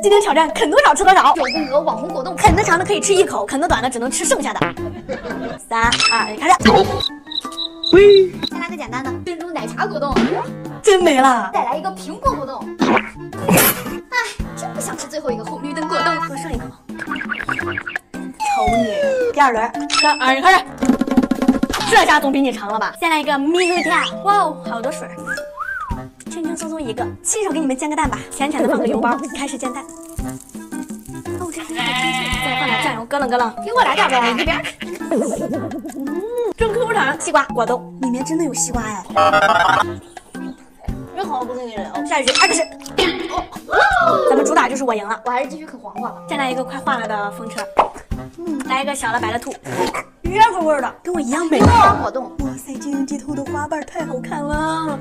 今天挑战啃多少吃多少，九宫格网红果冻，啃得长的可以吃一口，啃得短的只能吃剩下的。3、2、1，开始。喂，再来个简单的，珍珠奶茶果冻，真没了。再来一个苹果果冻。哎，真不想吃最后一个红绿灯果冻，喝剩一口。瞅你，第2轮，3、2、1，开始。这下总比你长了吧？先来一个蜜露酱，哇哦，好多水。 轻轻松松一个，亲手给你们煎个蛋吧，浅浅的放个油包，开始煎蛋。哦，这是一个真水，再放点酱油，咯楞咯楞。给我来点呗，一边。真 Q 弹，西瓜果冻里面真的有西瓜哎，真好不跟你人哦。下一局2个是，咱们主打就是我赢了，我还是继续啃黄瓜吧。再来一个快化了的风车，来一个小了白了兔。 鸳鸯味的，跟我一样美。果冻，哇塞，这个鸡头的花瓣太好看了。